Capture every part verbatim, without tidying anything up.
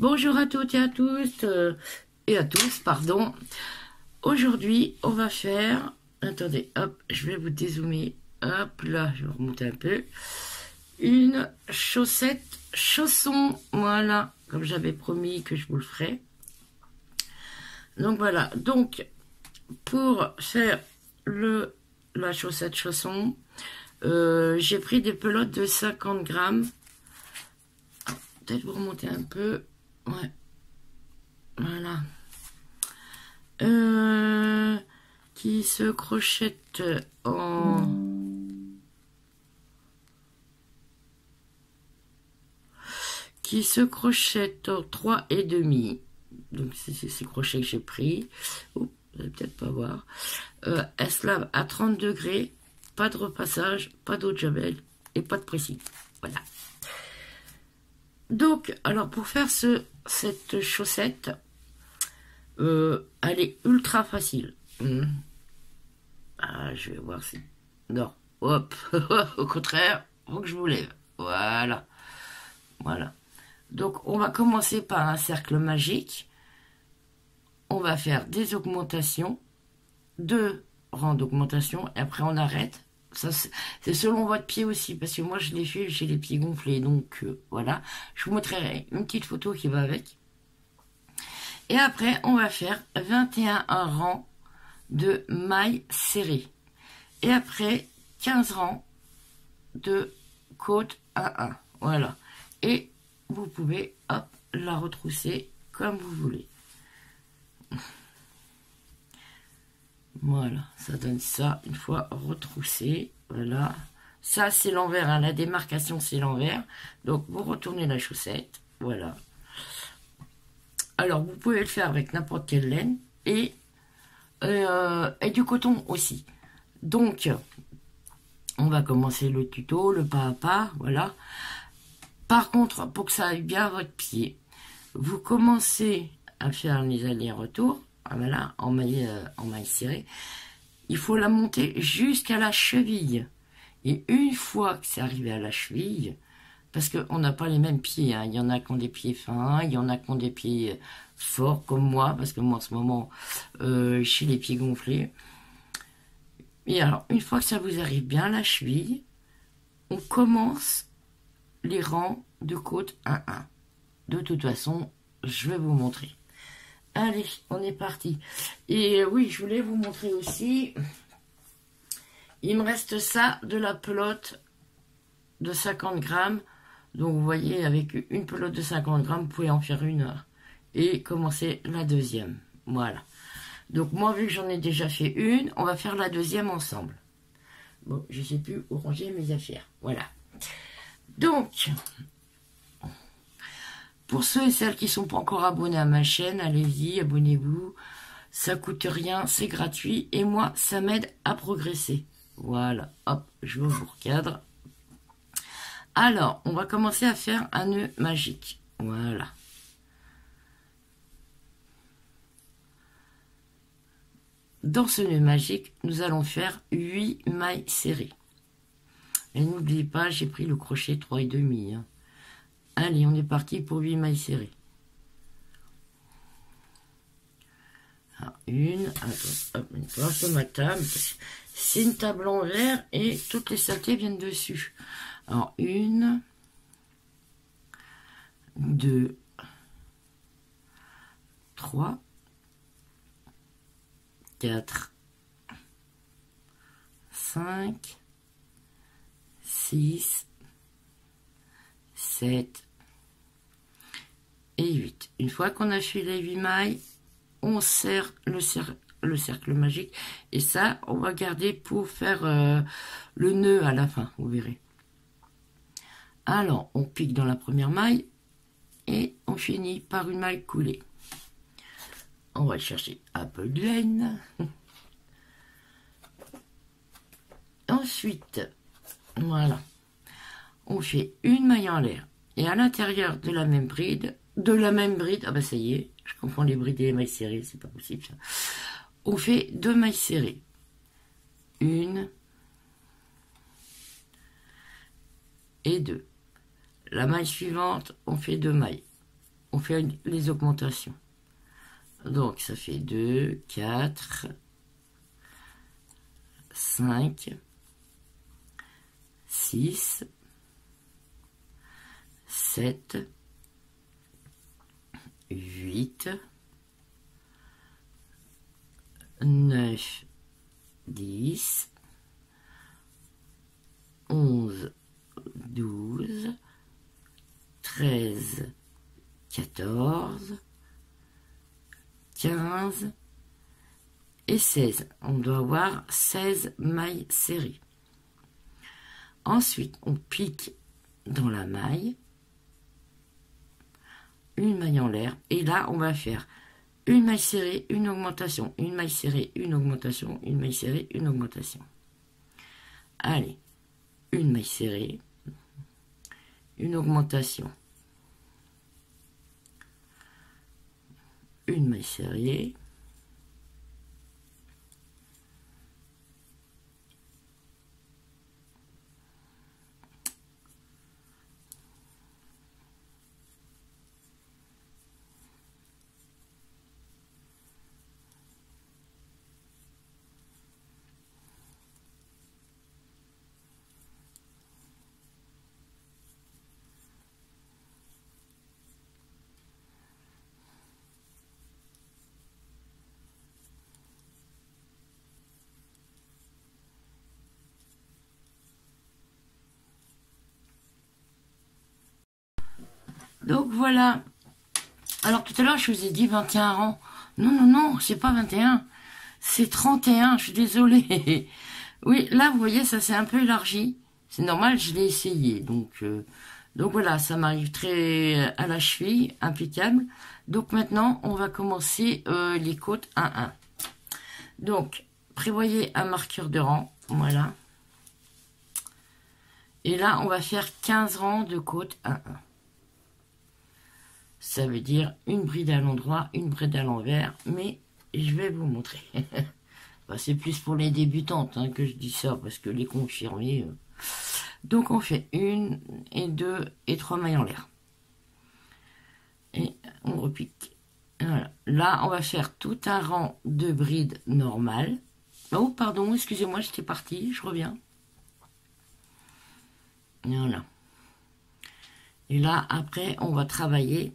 Bonjour à toutes et à tous, euh, et à tous, pardon. Aujourd'hui, on va faire, attendez, hop, je vais vous dézoomer, hop, là, je vais remonter un peu, une chaussette chausson, voilà, comme j'avais promis que je vous le ferais. Donc voilà, donc, pour faire le, la chaussette chausson, euh, j'ai pris des pelotes de cinquante grammes, peut-être vous remonter un peu, ouais, voilà, euh, qui se crochette en qui se crochette en trois et demi. Donc c'est ces crochets que j'ai pris. Oh, vous allez peut-être pas voir. Euh, elle se lave à trente degrés, pas de repassage, pas d'eau de javel et pas de pressing. Voilà. Donc, alors pour faire ce, cette chaussette, euh, elle est ultra facile. Mmh. Ah, je vais voir si... Non, hop, au contraire, faut que je vous lève. Voilà, voilà. Donc, on va commencer par un cercle magique. On va faire des augmentations, deux rangs d'augmentation, et après on arrête. C'est selon votre pied aussi, parce que moi je l'ai fait, j'ai les pieds gonflés, donc euh, voilà, je vous montrerai une petite photo qui va avec. Et après on va faire vingt et un rangs de mailles serrées, et après quinze rangs de côte un un, voilà, et vous pouvez hop la retrousser comme vous voulez. Voilà, ça donne ça une fois retroussé. Voilà, ça c'est l'envers, hein, la démarcation c'est l'envers. Donc vous retournez la chaussette, voilà. Alors vous pouvez le faire avec n'importe quelle laine et, euh, et du coton aussi. Donc on va commencer le tuto, le pas à pas, voilà. Par contre, pour que ça aille bien à votre pied, vous commencez à faire les allers-retours. Ah, voilà, en maille, euh, en maille serrée, il faut la monter jusqu'à la cheville. Et une fois que c'est arrivé à la cheville, parce qu'on n'a pas les mêmes pieds, hein. Il y en a qui ont des pieds fins, il y en a qui ont des pieds forts comme moi, parce que moi en ce moment, euh, j'ai les pieds gonflés. Et alors, une fois que ça vous arrive bien à la cheville, on commence les rangs de côte un un. De toute façon, je vais vous montrer. Allez, on est parti. Et oui, je voulais vous montrer aussi. Il me reste ça de la pelote de cinquante grammes. Donc, vous voyez, avec une pelote de cinquante grammes, vous pouvez en faire une et commencer la deuxième. Voilà. Donc, moi, vu que j'en ai déjà fait une, on va faire la deuxième ensemble. Bon, je ne sais plus où ranger mes affaires. Voilà. Donc... Pour ceux et celles qui ne sont pas encore abonnés à ma chaîne, allez-y, abonnez-vous. Ça coûte rien, c'est gratuit. Et moi, ça m'aide à progresser. Voilà, hop, je vous recadre. Alors, on va commencer à faire un nœud magique. Voilà. Dans ce nœud magique, nous allons faire huit mailles serrées. Et n'oubliez pas, j'ai pris le crochet trois et demi. Hein. Allez, on est parti pour huit mailles serrées. Alors, une, attends, hop, une fois sur ma table. C'est une table en verre et toutes les saletés viennent dessus. Alors, une, deux, trois, quatre, cinq, six, sept, et huit. Une fois qu'on a fait les huit mailles, on serre le, cer le cercle magique. Et ça, on va garder pour faire euh, le nœud à la fin. Vous verrez. Alors, on pique dans la première maille. Et on finit par une maille coulée. On va chercher un peu de laine. Ensuite, voilà. On fait une maille en l'air. Et à l'intérieur de la même bride, de la même bride, ah bah ça y est, je comprends les brides et les mailles serrées, c'est pas possible ça. On fait deux mailles serrées. Une et deux. La maille suivante, on fait deux mailles. on fait une, les augmentations. Donc ça fait deux, quatre, cinq, six, sept, huit, neuf, dix, onze, douze, treize, quatorze, quinze et seize. On doit avoir seize mailles serrées. Ensuite, on pique dans la maille, une maille en l'air, et là, on va faire une maille serrée, une augmentation, une maille serrée, une augmentation, une maille serrée, une augmentation. Allez, une maille serrée, une augmentation, une maille serrée, donc voilà. Alors tout à l'heure je vous ai dit vingt et un rangs. Non, non, non, c'est pas vingt et un. C'est trente et un, je suis désolée. Oui, là vous voyez, ça s'est un peu élargi. C'est normal, je l'ai essayé. Donc, euh, donc voilà, ça m'arrive très à la cheville, impeccable. Donc maintenant, on va commencer euh, les côtes un un. Donc, prévoyez un marqueur de rang. Voilà. Et là, on va faire quinze rangs de côtes un un. Ça veut dire une bride à l'endroit, une bride à l'envers, mais je vais vous montrer. Enfin, c'est plus pour les débutantes hein, que je dis ça, parce que les confirmés. Euh... Donc on fait une et deux et trois mailles en l'air. Et on repique. Voilà. Là, on va faire tout un rang de brides normales. Oh, pardon, excusez-moi, j'étais partie, je reviens. Voilà. Et là, après, on va travailler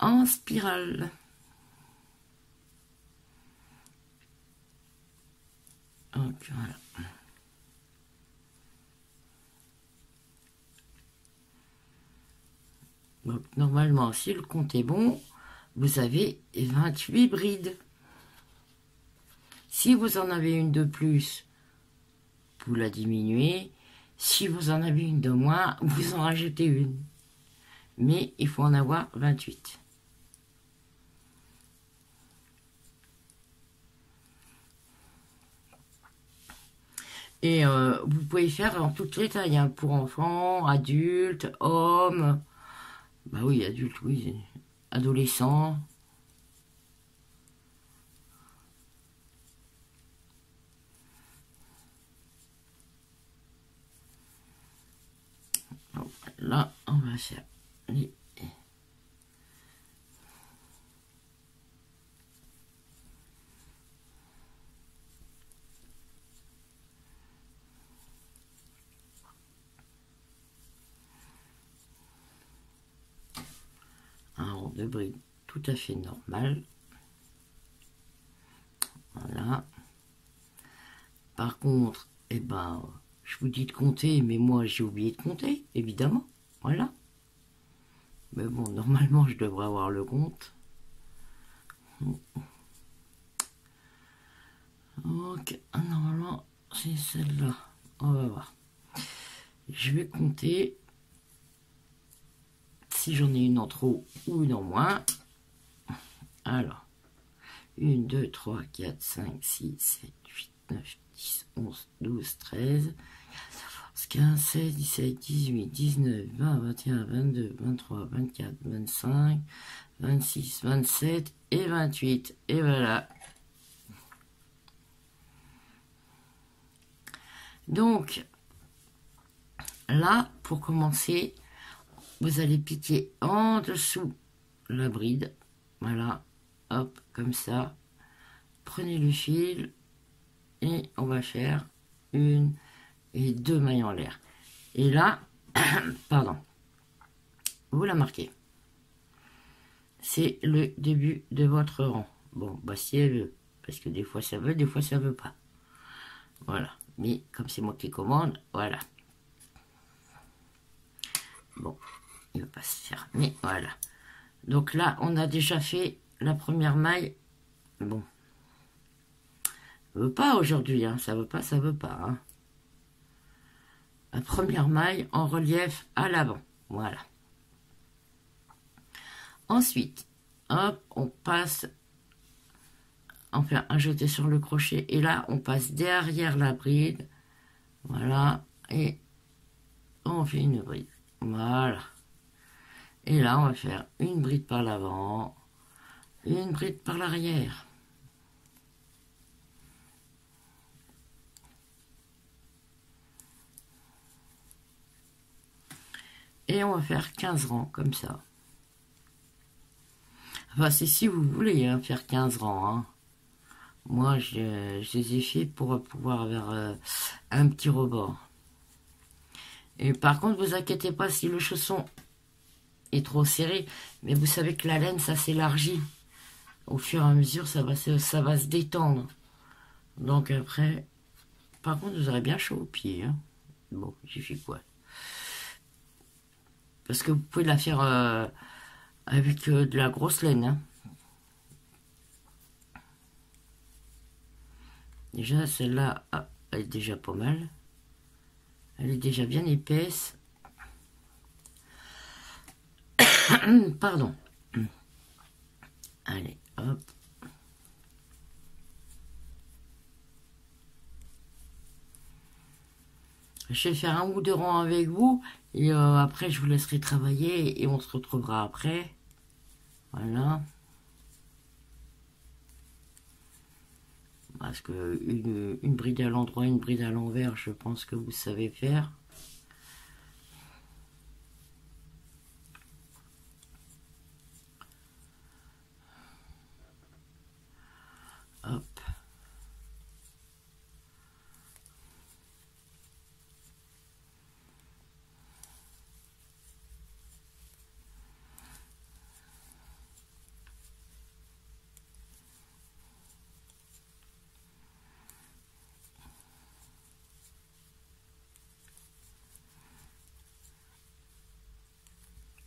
en spirale. Donc voilà. Donc normalement, si le compte est bon, vous avez vingt-huit brides. Si vous en avez une de plus, vous la diminuez. Si vous en avez une de moins, vous en rajoutez une. Mais il faut en avoir vingt-huit. Et euh, vous pouvez faire en toutes les tailles, hein, pour enfants, adultes, hommes, bah oui, adultes, oui, adolescents. Donc, là, on va faire les... un rang de bride tout à fait normal. Voilà. Par contre, eh ben, je vous dis de compter, mais moi j'ai oublié de compter, évidemment. Voilà. Mais bon, normalement je devrais avoir le compte. Donc, normalement, c'est celle-là. On va voir. Je vais compter si j'en ai une en trop ou une en moins. Alors, un, deux, trois, quatre, cinq, six, sept, huit, neuf, dix, onze, douze, treize, quatorze, quinze, seize, dix-sept, dix-huit, dix-neuf, vingt, vingt et un, vingt-deux, vingt-trois, vingt-quatre, vingt-cinq, vingt-six, vingt-sept et vingt-huit. Et voilà. Donc, là, pour commencer, vous allez piquer en dessous la bride. Voilà, hop, comme ça. Prenez le fil et on va faire une et deux mailles en l'air. Et là, pardon, vous la marquez. C'est le début de votre rang. Bon, bah si elle veut, parce que des fois ça veut, des fois ça veut pas. Voilà, mais comme c'est moi qui commande, voilà. Bon, il va pas se faire, mais voilà. Donc là, on a déjà fait la première maille. Bon, ça veut pas aujourd'hui, hein. Ça veut pas, ça veut pas. Hein. La première maille en relief à l'avant, voilà. Ensuite, hop, on passe, on fait un jeté sur le crochet, et là, on passe derrière la bride, voilà, et on fait une bride, voilà. Et là, on va faire une bride par l'avant, une bride par l'arrière. Et on va faire quinze rangs, comme ça. Enfin, c'est si vous voulez hein, faire quinze rangs. Hein. Moi, je, je les ai fait pour pouvoir avoir euh, un petit rebord. Et par contre, vous inquiétez pas si le chausson est trop serré. Mais vous savez que la laine, ça s'élargit. Au fur et à mesure, ça va, ça va se détendre. Donc après, par contre, vous aurez bien chaud aux pieds. Hein. Bon, j'ai fait quoi? Parce que vous pouvez la faire euh, avec euh, de la grosse laine. Hein. Déjà, celle-là, ah, elle est déjà pas mal. Elle est déjà bien épaisse. Pardon. Allez, hop. Je vais faire un ou deux rangs avec vous. Et euh, après, je vous laisserai travailler et on se retrouvera après. Voilà. Parce que une, une bride à l'endroit, une bride à l'envers, je pense que vous savez faire. Hop.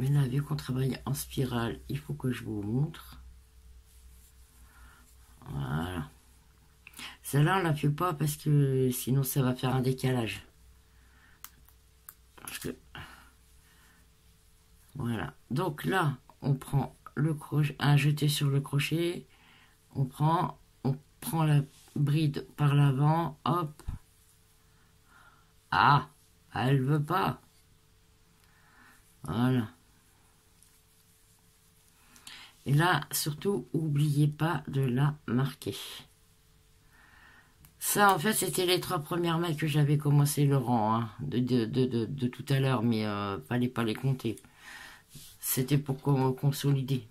Mais là, vu qu'on travaille en spirale, il faut que je vous montre. Voilà. Celle-là, on la fait pas parce que sinon, ça va faire un décalage. Parce que... Voilà. Donc là, on prend le crochet, un jeté sur le crochet. On prend, on prend la bride par l'avant. Hop. Ah, elle veut pas. Voilà. Et là, surtout, n'oubliez pas de la marquer. Ça, en fait, c'était les trois premières mailles que j'avais commencé le rang hein, de, de, de, de, de tout à l'heure, mais euh, fallait pas les compter. C'était pour consolider.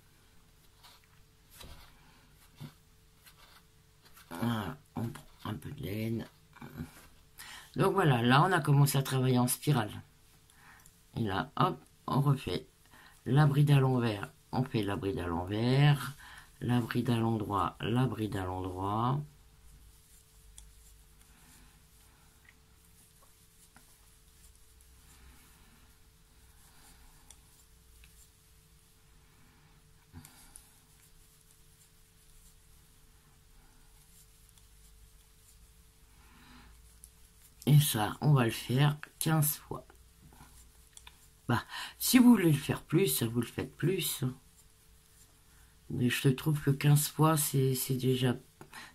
Voilà, on prend un peu de laine. Donc voilà, là, on a commencé à travailler en spirale. Et là, hop, on refait la bride à l'envers. On fait la bride à l'envers, la bride à l'endroit, la bride à l'endroit. Et ça, on va le faire quinze fois. Bah, si vous voulez le faire plus, vous le faites plus. Mais je trouve que quinze fois, c'est déjà,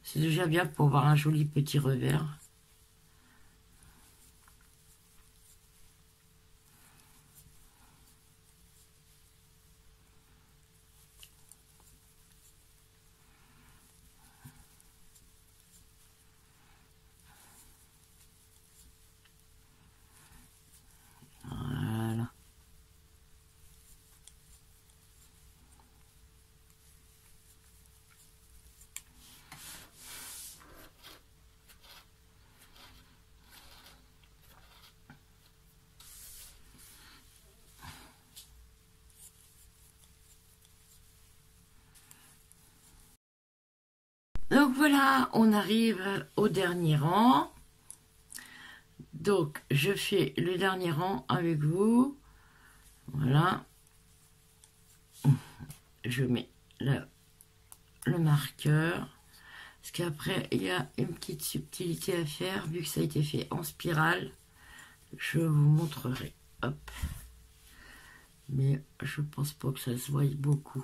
c'est déjà bien pour avoir un joli petit revers. Donc voilà, on arrive au dernier rang. Donc je fais le dernier rang avec vous. Voilà. Je mets le, le marqueur. Parce qu'après, il y a une petite subtilité à faire. Vu que ça a été fait en spirale, je vous montrerai. Hop. Mais je pense pas que ça se voie beaucoup.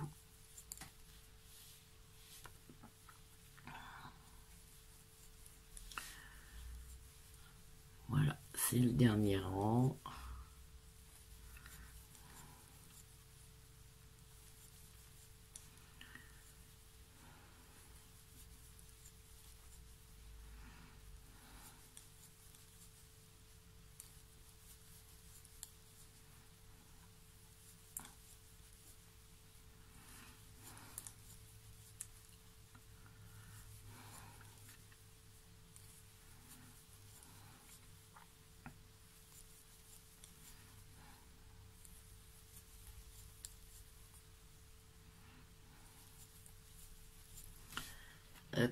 Voilà, c'est le dernier rang. Hop.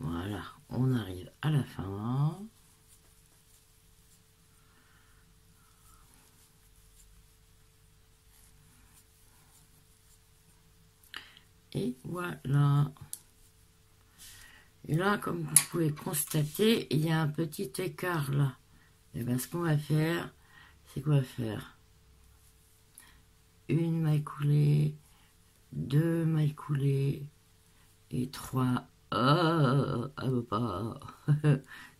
Voilà, on arrive à la fin. Et voilà. Et là, comme vous pouvez constater, il y a un petit écart là. Et bien, ce qu'on va faire, c'est qu'on va faire une maille coulée, deux mailles coulées, et trois. Oh, ah bah,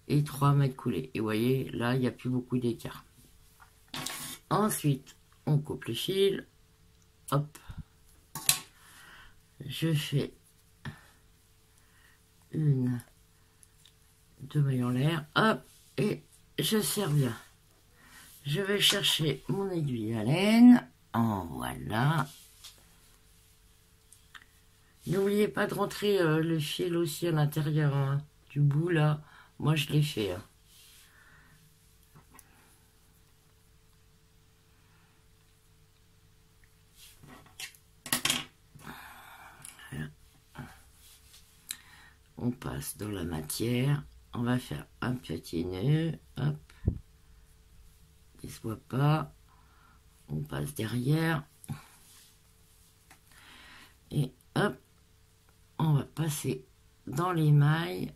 et trois mailles coulées. Et vous voyez, là, il n'y a plus beaucoup d'écart. Ensuite, on coupe le fil. Hop. Je fais une, deux mailles en l'air, hop, et je serre bien. Je vais chercher mon aiguille à laine, en voilà. N'oubliez pas de rentrer euh, le fil aussi à l'intérieur hein, du bout là, moi je l'ai fait. Hein. On passe dans la matière, on va faire un petit nœud, hop, il se voit pas, on passe derrière, et hop, on va passer dans les mailles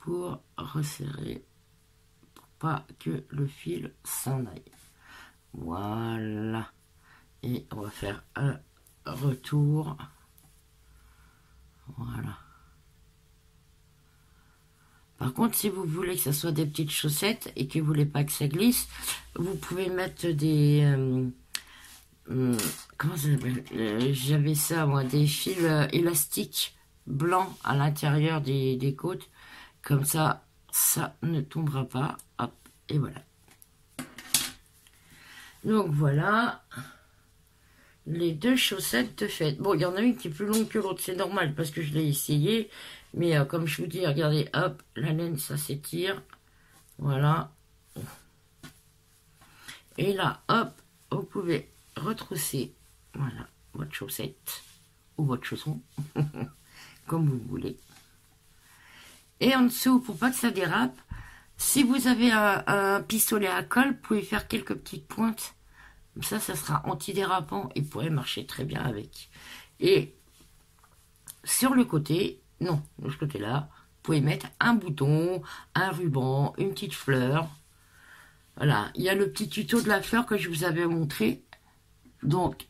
pour resserrer, pour pas que le fil s'en aille, voilà, et on va faire un retour, voilà. Par contre, si vous voulez que ça soit des petites chaussettes et que vous voulez pas que ça glisse, vous pouvez mettre des euh, euh, comment ça s'appelle, euh, j'avais ça moi, des fils euh, élastiques blancs à l'intérieur des, des côtes, comme ça, ça ne tombera pas. Hop, et voilà. Donc voilà. Les deux chaussettes de fête. Bon, il y en a une qui est plus longue que l'autre, c'est normal parce que je l'ai essayé. Mais euh, comme je vous dis, regardez, hop, la laine, ça s'étire. Voilà. Et là, hop, vous pouvez retrousser, voilà, votre chaussette ou votre chausson, comme vous voulez. Et en dessous, pour pas que ça dérape, si vous avez un, un pistolet à colle, vous pouvez faire quelques petites pointes. Comme ça, ça sera antidérapant et pourrait marcher très bien avec. Et sur le côté, non, de ce côté-là, vous pouvez mettre un bouton, un ruban, une petite fleur. Voilà, il y a le petit tuto de la fleur que je vous avais montré. Donc,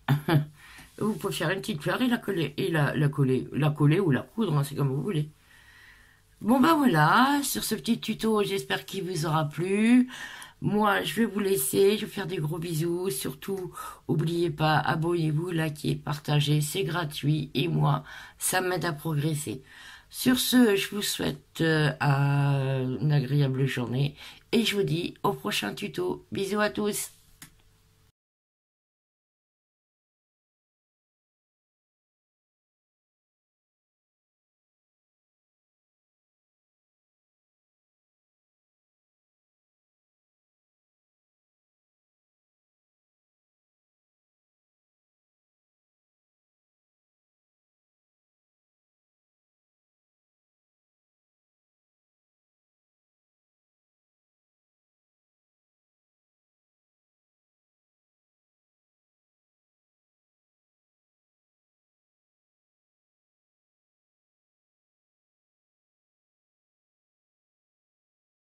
vous pouvez faire une petite fleur et la coller, et la, la coller, la coller ou la coudre, hein, c'est comme vous voulez. Bon, ben voilà, sur ce petit tuto, j'espère qu'il vous aura plu. Moi, je vais vous laisser, je vais vous faire des gros bisous. Surtout, n'oubliez pas, abonnez-vous, likez, partagez, c'est gratuit. Et moi, ça m'aide à progresser. Sur ce, je vous souhaite euh, une agréable journée et je vous dis au prochain tuto. Bisous à tous.